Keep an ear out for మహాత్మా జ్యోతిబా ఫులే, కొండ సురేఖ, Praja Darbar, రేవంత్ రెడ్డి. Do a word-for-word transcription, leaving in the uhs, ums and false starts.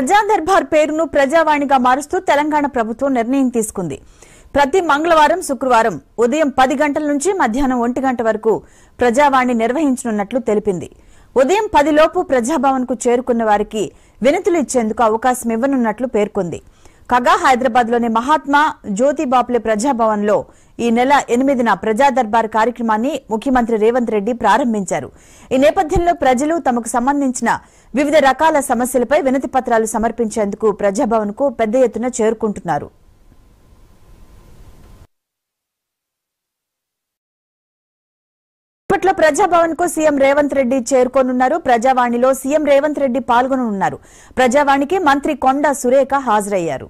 Praja Darbar పేరును ప్రజావాణిగా మారుస్తూ తెలంగాణ ప్రభుత్వం నిర్ణయం తీసుకుంది. ప్రతి మంగళవారం, శుక్రవారం ఉదయం పది గంటల నుంచి మధ్యాహ్నం ఒంటి గంట వరకు ప్రజావాణి నిర్వహించనున్నట్లు తెలిపింది. ఉదయం పది లోపు ప్రజా భవన్‌కు చేరుకున్న వారికి వినతులు ఇచ్చేందుకు అవకాశం ఇవ్వనున్నట్లు పేర్కొంది. కాగా హైదరాబాద్లోని మహాత్మా జ్యోతిబా ఫులే ప్రజా భవన్‌లో ఈ నెల ఎనిమిదిన ప్రజా దర్బార్ కార్యక్రమాన్ని ముఖ్యమంత్రి రేవంత్ రెడ్డి ప్రారంభించారు. ఈ నేపథ్యంలో ప్రజలు తమకు సంబంధించిన వివిధ రకాల సమస్యలపై వినతి పత్రాలు సమర్పించేందుకు ప్రజా భవన్‌కు పెద్ద ఎత్తున చేరుకుంటున్నారు. ఇప్పట్లో ప్రజా భవన్‌కు సీఎం రేవంత్ రెడ్డి చేరుకోనున్నారు. ప్రజావాణిలో సీఎం రేవంత్ రెడ్డి పాల్గొననున్నారు. ప్రజావాణికి మంత్రి కొండ సురేఖ హాజరయ్యారు.